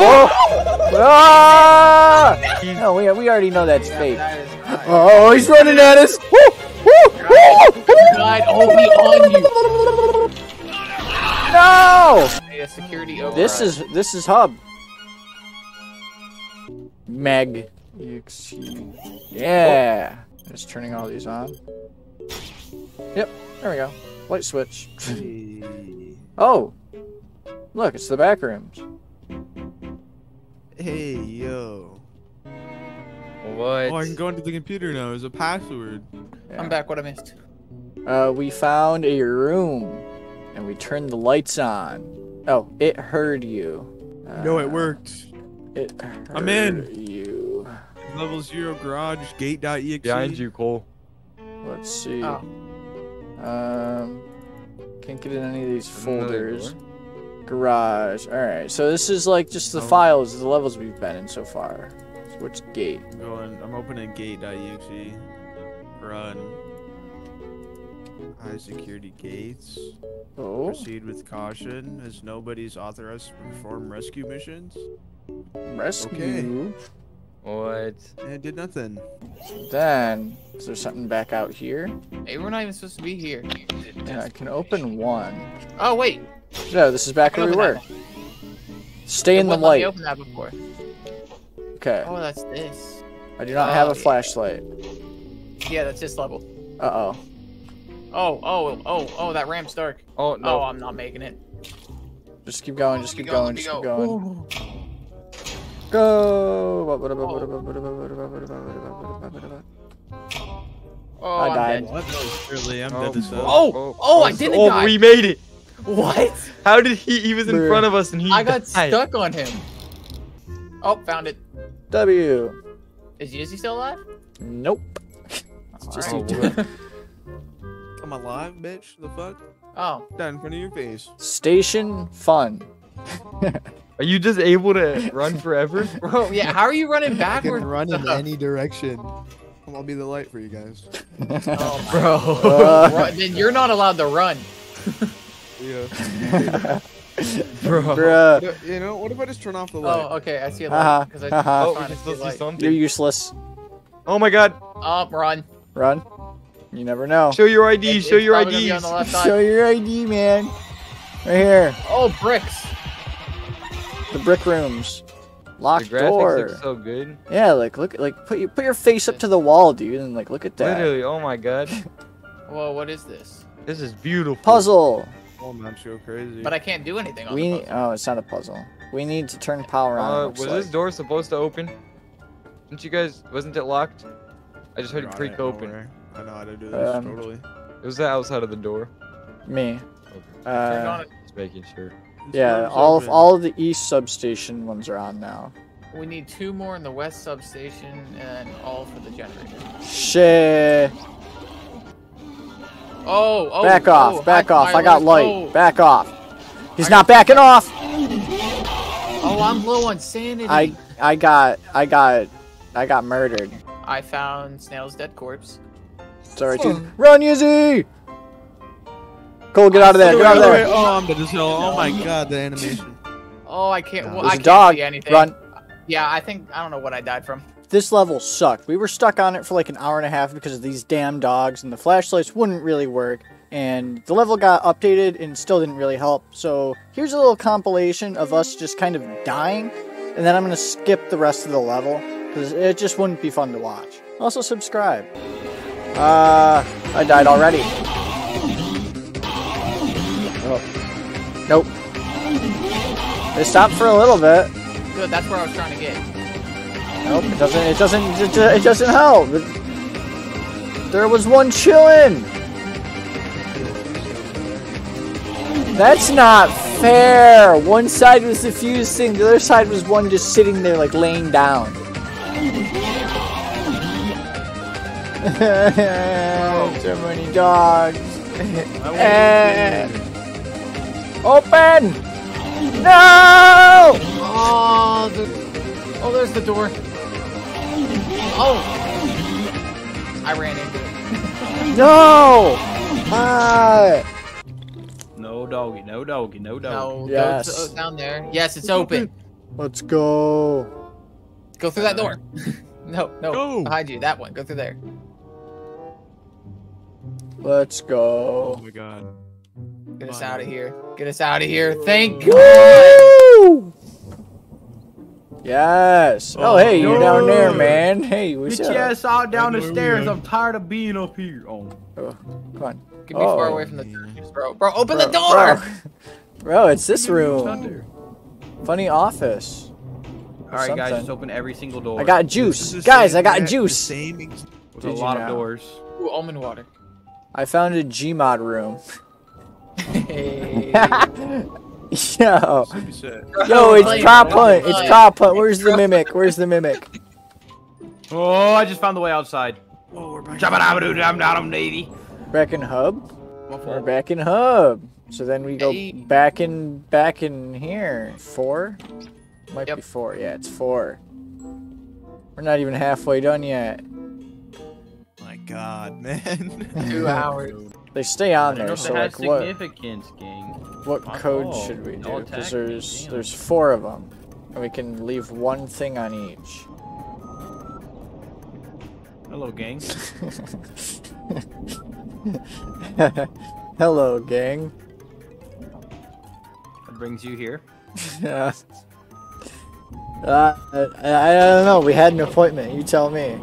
Oh! Ah! No, we already know that's fake. Oh, he's running at us! Woo! Woo! God, only on you. No! Security over. This is hub. Meg. Yeah. Oh. Just turning all these on. Yep. There we go. Light switch. Oh. Look, it's the back rooms. Hey, yo. What? Oh, I can go into the computer now. There's a password. Yeah. I'm back. What I missed? We found a room, and we turned the lights on. Oh, it heard you. No, it worked. It heard I'm in. You. Level 0 garage gate.exe. Behind you, Cole. Let's see. Oh. Can't get in any of these folders. Garage. All right. So this is like just the files, the levels we've been in so far. So which gate? I'm opening gate.exe. Run. High security gates. Oh. Proceed with caution as nobody's authorized to perform rescue missions. Rescue? Okay. What? I did nothing. Then, is there something back out here? Hey, we're not even supposed to be here. Yeah, I can open one. Oh, wait. No, this is back where we were. Stay in the light. Open that before. Okay. Oh, that's this. I do not have a flashlight. Yeah, that's this level. Uh-oh. Oh, that ramp's dark. Oh, no. Oh, I'm not making it. Just keep going, just keep going, just keep going. Go! Oh, I died. Oh, I didn't die! Oh, we made it! What? How did he was in front of us and he died. I got stuck on him. Oh, found it. W. Is he still alive? Nope. Just I'm alive, bitch. The fuck? Oh. Down in front of your face. Station fun. Are you just able to run forever? Bro, yeah, how are you running backwards? I can run in any direction. I'll be the light for you guys. Oh, bro. Then you're not allowed to run. Yeah. Bro. You know, what if I just turn off the light? Oh, okay, I see a light. Because I see something. You're useless. Oh my god. Oh, run. Run. You never know. Show your ID. Show your ID. Show your ID, man. Right here. Oh, bricks. The brick rooms. Locked door. The graphics look so good. Yeah, like look, put your face up to the wall, dude, and like look at that. Literally. Oh my god. Whoa, what is this? This is beautiful. Puzzle. Oh man, so crazy. But I can't do anything on the puzzle. Oh, it's not a puzzle. We need to turn power on. Was this door supposed to open? Didn't you guys? Wasn't it locked? I just heard it creak open. I know how to do this, totally. It was the outside of the door. Me. Okay. Just making sure. Yeah, all of the east substation ones are on now. We need 2 more in the west substation and all for the generator. Shit. Oh, oh. Back off, back off. I got light. Oh. Back off. He's not backing off. Oh, I'm low on sanity. I got murdered. I found Snail's dead corpse. Sorry, dude. Run, Yuzi! Cole, get out of there. Get out of there. Oh, I'm dead as hell. Oh my god, the animation. Oh, I can't. Well, I can't see anything. Run. Yeah, I don't know what I died from. This level sucked. We were stuck on it for like an hour and a half because of these damn dogs, and the flashlights wouldn't really work. And the level got updated and still didn't really help. So here's a little compilation of us just kind of dying, and then I'm gonna skip the rest of the level because it just wouldn't be fun to watch. Also, subscribe. I died already. Oh. Nope. They stopped for a little bit. Dude, that's where I was trying to get. Nope, it doesn't help. There was one chillin'. That's not fair. One side was the fuse thing, the other side was one just sitting there like laying down. So many dogs. Open! No! Oh, there's the door. Oh! I ran into it. No! No doggy, no doggy, no doggy. No, yes. Down there. Yes, it's open. Let's go. Go through that door. No, go. Behind you. That one. Go through there. Let's go. Oh my god. Get us out of here. Get us out of here. Thank God. Yes. Oh, hey, you're down there, man. Hey, what's up? Get your ass out down the stairs. I'm tired of being up here. Oh, come on. Get me far away from the churches, bro. Bro, open the door. Bro, it's this room. Funny office. All right, guys, just open every single door. I got juice, guys. I got juice. There's a lot of doors. Ooh, almond water. I found a Gmod room. Hey. Yo, it's prop hunt. It's prop hunt. Where's the mimic? Where's the mimic? Oh, I just found the way outside. Oh, we're back. Back in hub. We're back in hub. So then we go back in here. Four? Might be four. Yeah, it's four. We're not even halfway done yet. My god, man. 2 hours. They stay on there, so like what code should we do? Because there's four of them, and we can leave one thing on each. Hello, gang. Hello, gang. What brings you here? I don't know. We had an appointment. You tell me.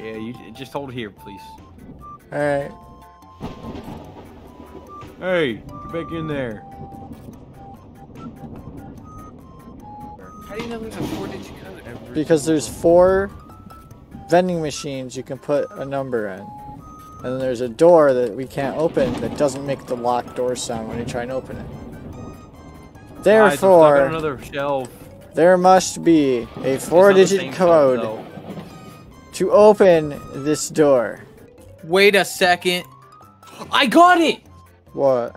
Yeah, you just hold here, please. All right. Hey, get back in there. How do you know there's a four-digit code? Because there's four vending machines you can put a number in, and then there's a door that we can't open that doesn't make the locked door sound when you try and open it. Therefore, I just another shelf. There must be a four-digit code to open this door. Wait a second. I got it! What?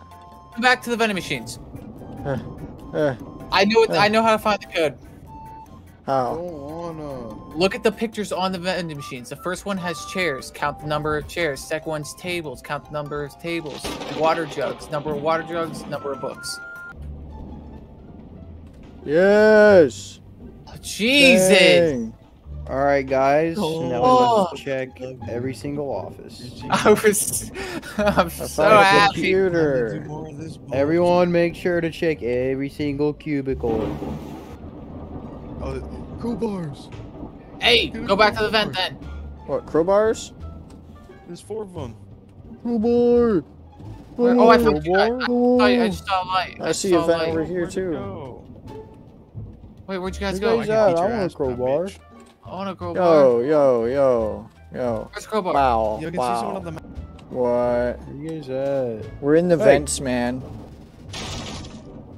Back to the vending machines. I know how to find the code. How? Look at the pictures on the vending machines. The first one has chairs. Count the number of chairs. Second one's tables. Count the number of tables. Water jugs. Number of water jugs. Number of books. Yes. Oh, Jesus. All right, guys. Oh. Now we must check every single office. I'm so happy. Computer. Everyone, make sure to check every single cubicle. Oh, crowbars. Hey, go back to the vent then. What, crowbars? There's four of them. Crowbar. Oh, I found you. I just saw a light. I see a vent over here too. Wait, where'd you guys go? I want a crowbar. I want a crowbar. Yo. Where's crowbar? Wow. You can see someone on the map. What? Where you guys at? We're in the vents, man.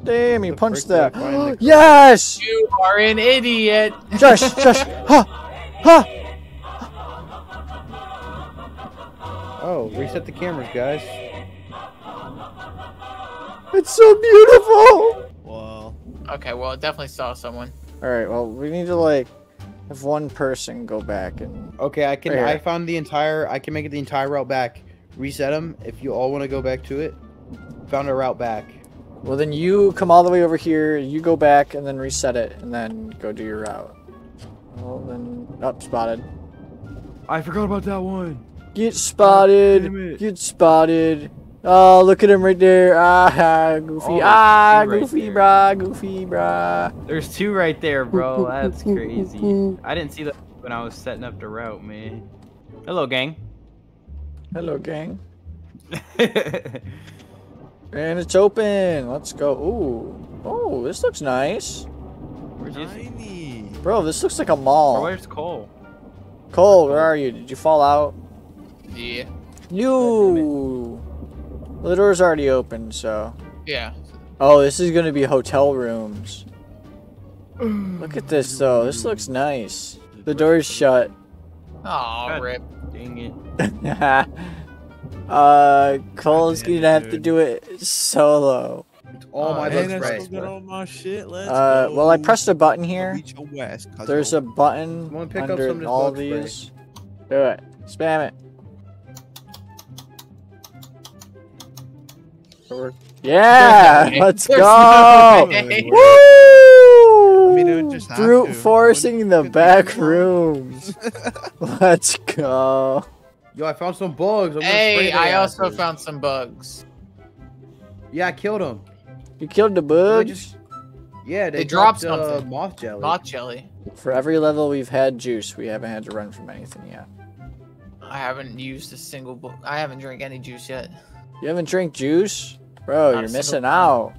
Damn, you punched that. Yes! You are an idiot. Josh. Oh, reset the cameras, guys. It's so beautiful. Wow. Okay, well, I definitely saw someone. All right, well, we need to like have one person go back and. Okay, I can. Right, I found the entire. I can make it the entire route back. Reset them if you all want to go back to it. Found a route back. Well, then you come all the way over here. You go back and then reset it, and then go do your route. Well, then spotted. I forgot about that one. Get spotted. Oh, damn it. Get spotted. Oh, look at him right there. Ah, Goofy. Ah, Goofy, brah. Goofy, brah. There's two right there, bro. That's crazy. I didn't see that when I was setting up the route, man. Hello, gang. Hello, gang. And it's open. Let's go. Ooh. Oh, this looks nice. Bro, this looks like a mall. Where's Cole? Cole, where are you? Did you fall out? Yeah. You. Well, the door's already open, so. Yeah. Oh, this is gonna be hotel rooms. Look at this, though. This looks nice. The door's shut. Aw, rip. Dang it. Cole's gonna have to do it solo. All my shit. Let's go. Well, I pressed a button here. West, there's a button under all these. Do it. Spam it. Or... Yeah, let's go! Woo! I mean, it would just brute forcing the back rooms. Let's go. Yo, I found some bugs. I'm hey, I also found some bugs. Yeah, I killed them. You killed the bugs? Yeah, they dropped something. Moth jelly. Moth jelly. For every level we've had juice, we haven't had to run from anything yet. I haven't used a single book. I haven't drank any juice yet. You haven't drank juice? Bro, you're missing out.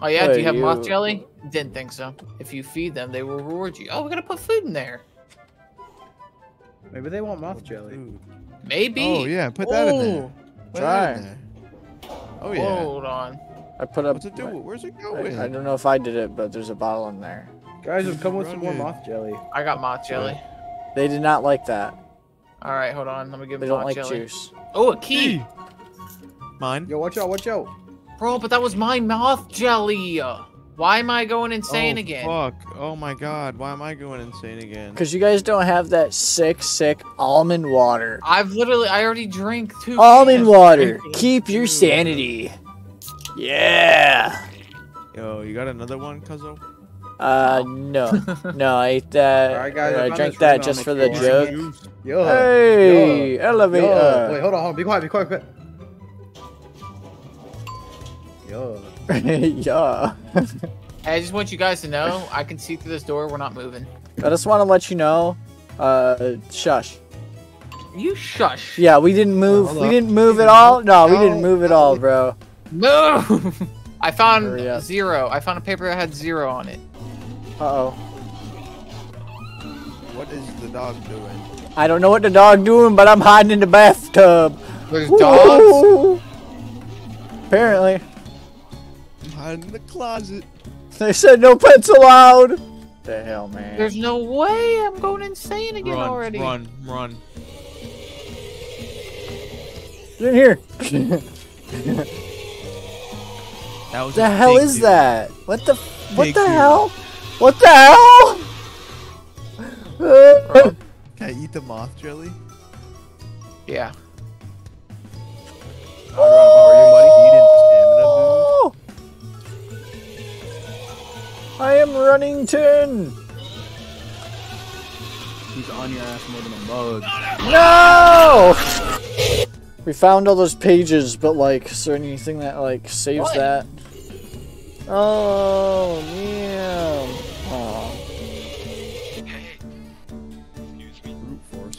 Oh yeah, do you have moth jelly? Didn't think so. If you feed them, they will reward you. Oh, we're gonna put food in there. Maybe they want moth jelly. Maybe. Oh yeah, put that in there. Try. Oh yeah. Hold on. I put up. What's it do? Where's it going? I don't know if I did it, but there's a bottle in there. Guys, I'm coming with some more moth jelly. I got moth jelly. They did not like that. All right, hold on. Let me give them moth jelly. They don't like juice. Oh, a key. Mine. Yo, watch out! Watch out! Bro, but that was my moth jelly. Why am I going insane again? Fuck! Oh my god! Why am I going insane again? Because you guys don't have that sick almond water. I already drank 2 almond water. Keep your sanity. Yeah. Yo, you got another one, Cuzzo? No, no, I ate that. All right, guys, I drank that just for the joke. Yo. Hey, elevator. Yo. Wait, hold on, be quiet, be quiet. Yo. Yeah. Hey, I just want you guys to know I can see through this door. We're not moving. I just want to let you know. Shush. You shush. Yeah, we didn't move. We didn't move at all. No, we didn't move at all, bro. No. I found 0. I found a paper that had 0 on it. Uh oh. What is the dog doing? I don't know what the dog doing, but I'm hiding in the bathtub. There's dogs. Apparently. In the closet. They said no pets allowed. The hell, man. There's no way I'm going insane again already. Run. Get in here. That was the hell is that? What the hell? What the hell? Bro, can I eat the moth jelly? Yeah. Oh, Rob, how are you, buddy? You didn't stamina, dude. I am Runnington! He's on your ass more than a bug. No! We found all those pages, but like, is there anything that like saves that? Oh, man. Oh.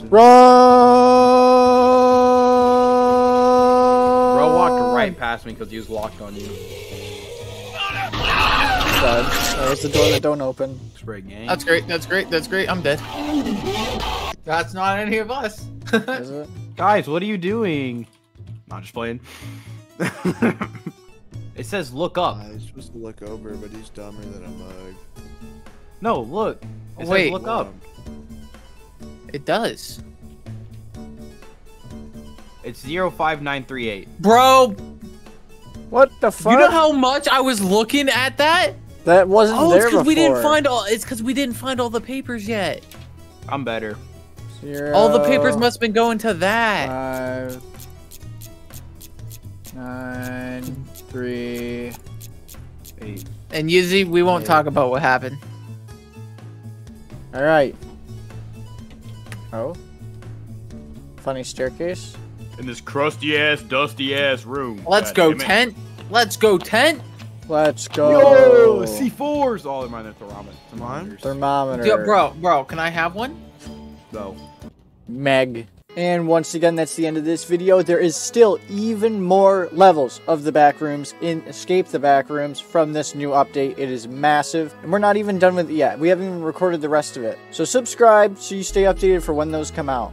Run! Bro walked right past me because he was locked on you. That was the door that don't open. That's great, that's great. I'm dead. That's not any of us. Is it? Guys, what are you doing? Not just playing. It says look up. He's supposed to look over, but he's dumber than a mug. No, look. It says look up. It does. It's 05938. Bro! What the fuck? You know how much I was looking at that? That wasn't there before. It's because we didn't find all the papers yet. I'm better. 0. All the papers must have been going to that. 5, 9, 3, 8. And Yizzy, we won't talk about what happened. All right. Oh. Funny staircase. In this crusty ass, dusty ass room. Let's go tent. Let's go tent. Let's go. Yo, C4s. All in mine are thermometers. Thermometer. Yo, bro, can I have one? No. Meg. And once again, that's the end of this video. There is still even more levels of the Backrooms in Escape the Back Rooms from this new update. It is massive. And we're not even done with it yet. We haven't even recorded the rest of it. So subscribe so you stay updated for when those come out.